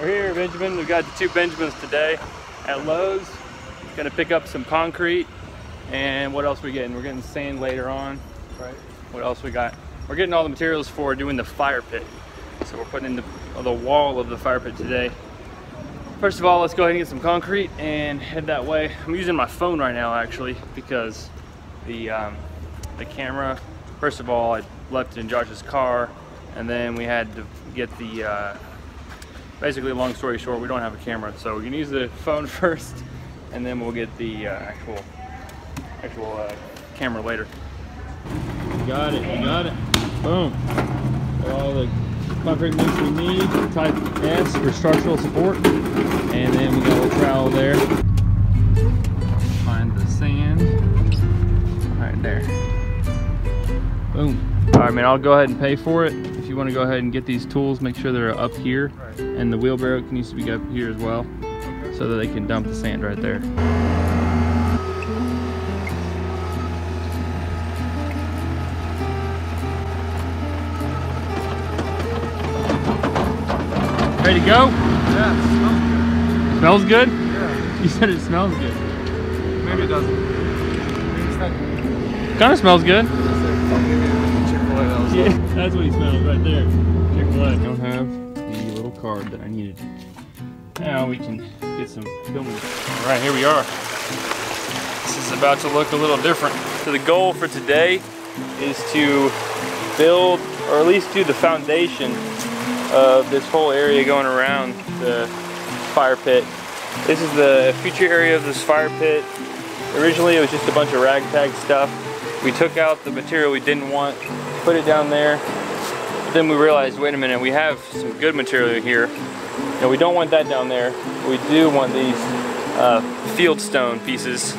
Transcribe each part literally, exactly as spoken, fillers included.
We're here, Benjamin. We've got the two Benjamins today at Lowe's. Gonna pick up some concrete, and what else are we getting? We're getting sand later on. Right. What else we got? We're getting all the materials for doing the fire pit. So we're putting in the, the wall of the fire pit today. First of all, let's go ahead and get some concrete and head that way. I'm using my phone right now, actually, because the, um, the camera, first of all, I left it in Josh's car, and then we had to get the, uh, basically, long story short, we don't have a camera, so we can use the phone first, and then we'll get the uh, actual actual uh, camera later. Got it, got it. Boom. Got all the concrete mix we need. Type S for structural support, and then we got a little trowel there. Find the sand right there. Boom. All right, man, I'll go ahead and pay for it. If you want to go ahead and get these tools, make sure they're up here. Right. And the wheelbarrow needs to be up here as well, okay, so that they can dump the sand right there. Ready to go? Yeah, it smells good. Smells good? Yeah. You said it smells good. Maybe it doesn't. Maybe it's not good. It kind of smells good. Yeah, that's what he smells right there. Chick-fil-A. I don't have the little card that I needed. Now we can get some filming. All right, here we are. This is about to look a little different. So the goal for today is to build, or at least do the foundation of this whole area going around the fire pit. This is the future area of this fire pit. Originally, it was just a bunch of ragtag stuff. We took out the material we didn't want, put it down there, but then we realized, wait a minute, we have some good material here, and we don't want that down there. We do want these uh, field stone pieces.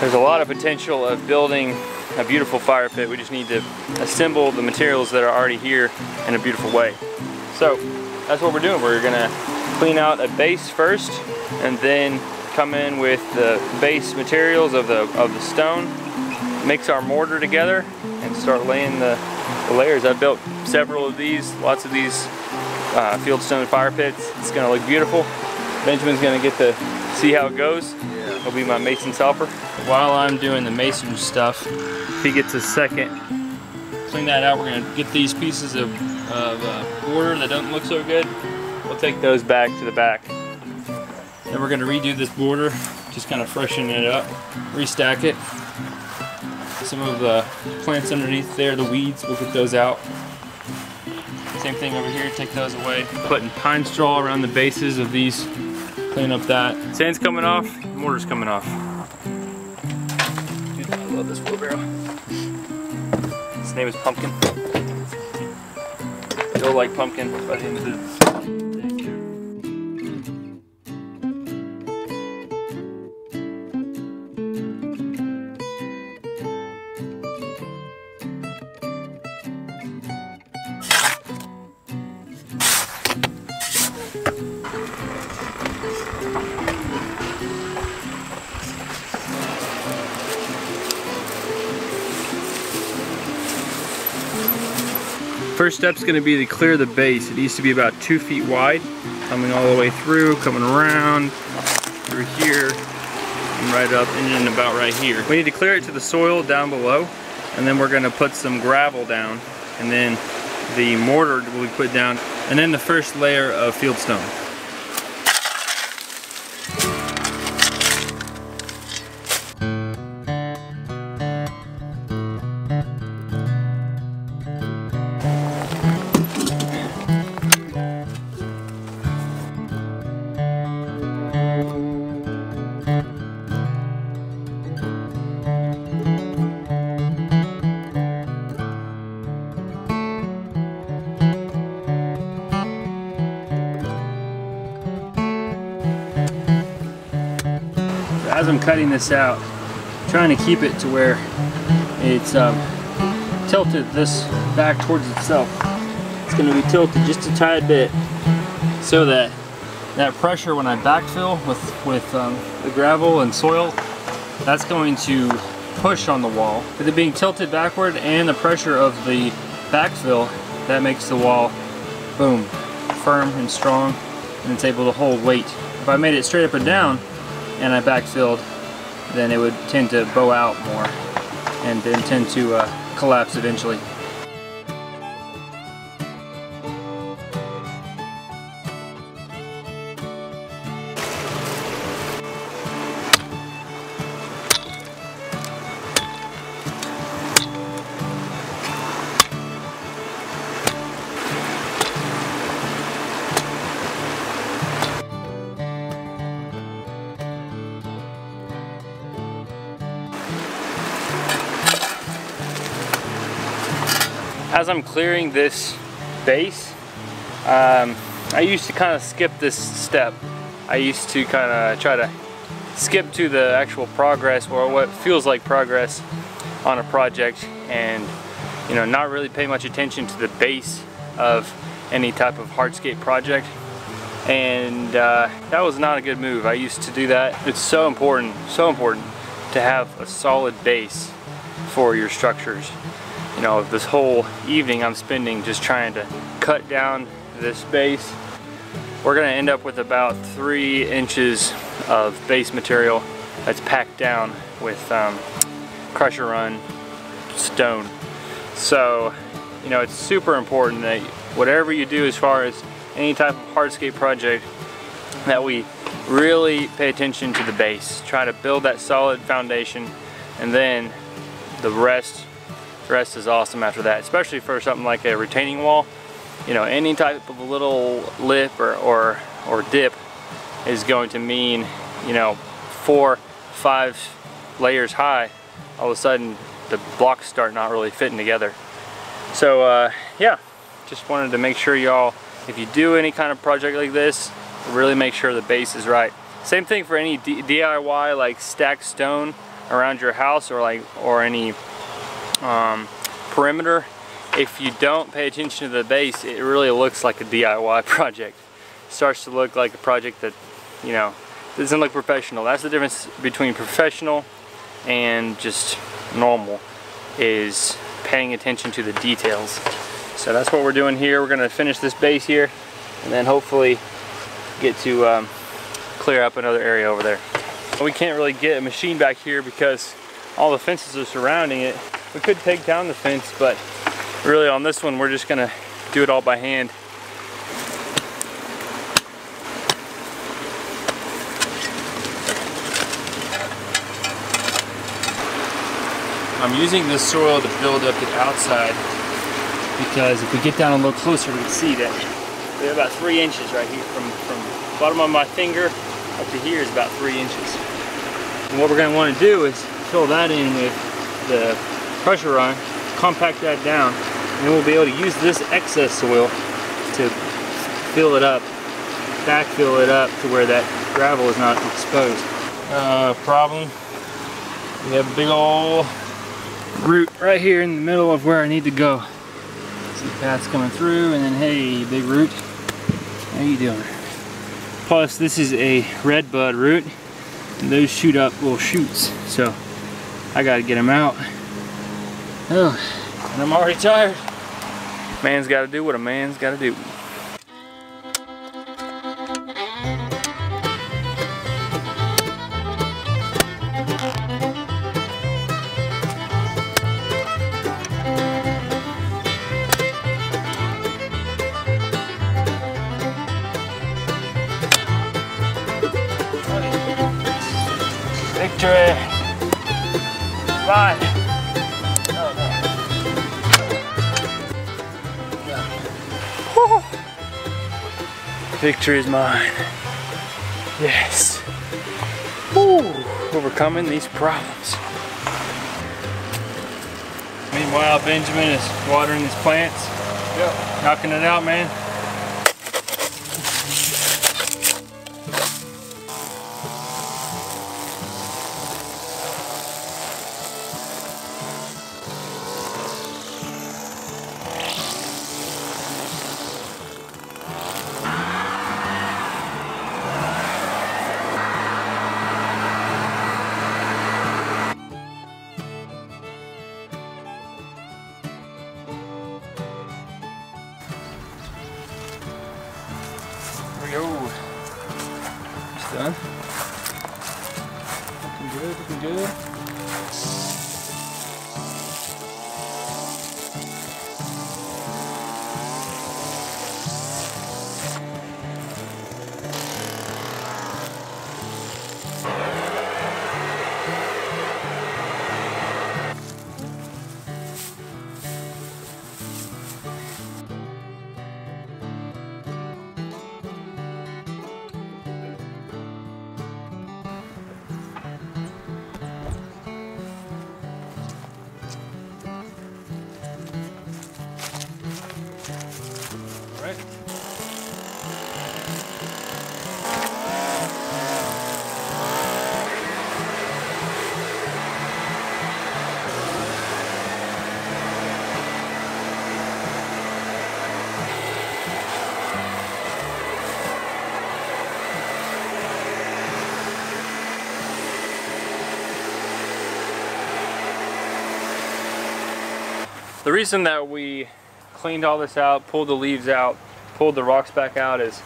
There's a lot of potential of building a beautiful fire pit. We just need to assemble the materials that are already here in a beautiful way. So that's what we're doing. We're gonna clean out a base first, and then come in with the base materials of the of the stone, mix our mortar together, and start laying the, the layers. I've built several of these, lots of these uh, fieldstone fire pits. It's gonna look beautiful. Benjamin's gonna get to see how it goes. Yeah. He'll be my mason's helper. While I'm doing the masonry stuff, he gets a second. Clean that out. We're gonna get these pieces of, of uh, mortar that doesn't look so good. We'll take those back to the back. Then we're gonna redo this border, just kind of freshen it up, restack it. Some of the plants underneath there, the weeds, we'll get those out. Same thing over here, take those away. Putting pine straw around the bases of these, clean up that. Sand's coming off, mortar's coming off. Dude, I love this wheelbarrow. His name is Pumpkin. You'll like Pumpkin by the end of this. First step's going to be to clear the base. It needs to be about two feet wide, coming all the way through, coming around, through here, and right up, and then about right here. We need to clear it to the soil down below, and then we're going to put some gravel down, and then the mortar will be put down, and then the first layer of fieldstone. As I'm cutting this out, I'm trying to keep it to where it's um, tilted this back towards itself. It's going to be tilted just a tad bit so that that pressure when I backfill with, with um, the gravel and soil, that's going to push on the wall. With it being tilted backward and the pressure of the backfill, that makes the wall, boom, firm and strong. and it's able to hold weight. If I made it straight up and down and I backfilled, then it would tend to bow out more and then tend to uh, collapse eventually. As I'm clearing this base, um, I used to kind of skip this step. I used to kind of try to skip to the actual progress, or what feels like progress on a project, and you know, not really pay much attention to the base of any type of hardscape project. And uh, that was not a good move. I used to do that. It's so important, so important to have a solid base for your structures. You know, this whole evening I'm spending just trying to cut down this base. We're going to end up with about three inches of base material that's packed down with um, crusher run stone. So, you know, it's super important that whatever you do as far as any type of hardscape project, that we really pay attention to the base. Try to build that solid foundation, and then the rest The rest is awesome after that, especially for something like a retaining wall. You know, any type of little lip or, or, or dip is going to mean, you know, four, five layers high, all of a sudden the blocks start not really fitting together. So uh, yeah, just wanted to make sure y'all, if you do any kind of project like this, really make sure the base is right. Same thing for any D I Y, like stacked stone around your house, or like, or any Um, perimeter. If you don't pay attention to the base, it really looks like a D I Y project. It starts to look like a project that, you know, doesn't look professional. That's the difference between professional and just normal, is paying attention to the details. So that's what we're doing here. We're going to finish this base here, and then hopefully get to um, clear up another area over there. We can't really get a machine back here because all the fences are surrounding it. We could take down the fence, but really on this one, we're just gonna do it all by hand. I'm using this soil to build up the outside, because if we get down a little closer, we can see that they're about three inches right here. From, from the bottom of my finger up to here is about three inches. And what we're gonna wanna do is fill that in with the pressure run, compact that down, and we'll be able to use this excess soil to fill it up, backfill it up to where that gravel is not exposed. Uh, problem, we have a big old root right here in the middle of where I need to go. See the path's coming through, and then hey, big root, how you doing? Plus this is a red bud root, and those shoot up little shoots, so I gotta get him out. Oh, and I'm already tired. Man's gotta do what a man's gotta do. Victory! Right. Oh, no. No. Victory is mine. Yes. Woo. Overcoming these problems. Meanwhile, Benjamin is watering his plants. Yep. Knocking it out, man. go. It's done. Looking good, looking good. The reason that we cleaned all this out, pulled the leaves out, pulled the rocks back out is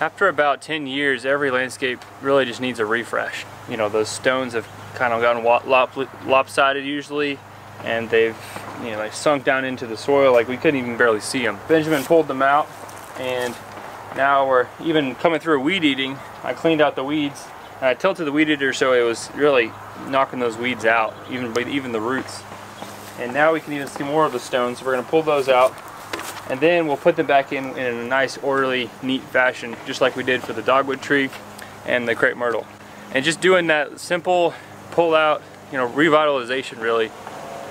after about ten years, every landscape really just needs a refresh. You know, those stones have kind of gotten lop lopsided usually, and they've, you know, like sunk down into the soil, like we couldn't even barely see them. Benjamin pulled them out, and now we're even coming through weed eating. I cleaned out the weeds, and I tilted the weed eater so it was really knocking those weeds out, even, even the roots. And now we can even see more of the stones. We're going to pull those out, and then we'll put them back in in a nice, orderly, neat fashion, just like we did for the dogwood tree and the crepe myrtle. And just doing that simple pull-out, you know, revitalization really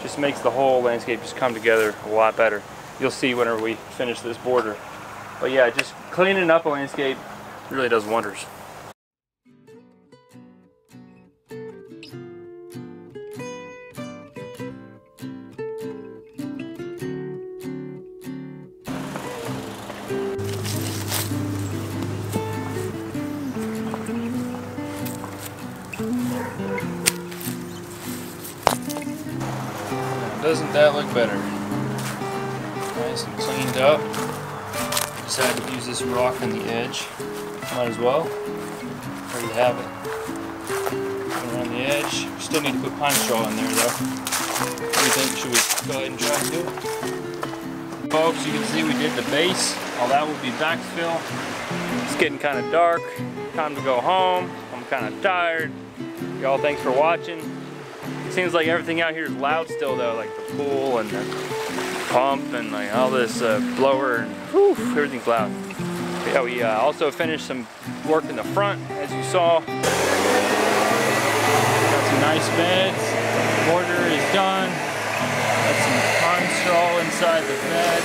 just makes the whole landscape just come together a lot better. You'll see whenever we finish this border. But yeah, just cleaning up a landscape really does wonders. Doesn't that look better? Nice and cleaned up. Decided to use this rock on the edge. Might as well. There you have it. Put it on the edge. We still need to put pine straw in there though. What do you think? Should we go ahead and try to do it? Folks, you can see we did the base. All that will be backfill. It's getting kind of dark. Time to go home. I'm kind of tired. Y'all, thanks for watching. It seems like everything out here is loud still though, like the pool and the pump and like all this uh, blower and whew, everything's loud. But yeah, we uh, also finished some work in the front, as you saw. Got some nice beds. The border is done. Got some pine straw inside the bed.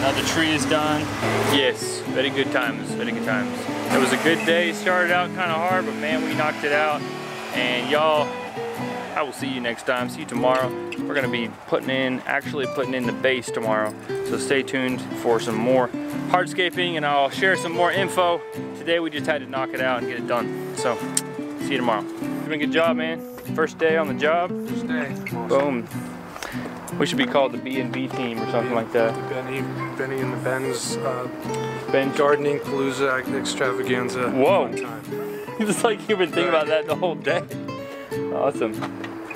Now the tree is done. Yes, very good times, very good times. It was a good day. Started out kind of hard, but man, we knocked it out. And y'all, I will see you next time. See you tomorrow. We're gonna be putting in, actually putting in the base tomorrow. So stay tuned for some more hardscaping, and I'll share some more info. Today we just had to knock it out and get it done. So see you tomorrow. Doing a good job, man. First day on the job. First day. Boom. We should be called the B and B team or something like that. Benny, Benny and the Ben's uh, Ben gardening palooza extravaganza. Whoa. It's like you've been thinking about that the whole day. Awesome.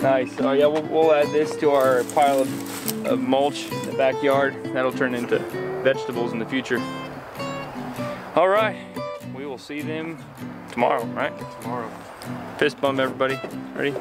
Nice. Oh yeah, we'll, we'll add this to our pile of, of mulch in the backyard. That'll turn into vegetables in the future. All right. We will see them tomorrow, right? Tomorrow. Fist bump, everybody. Ready?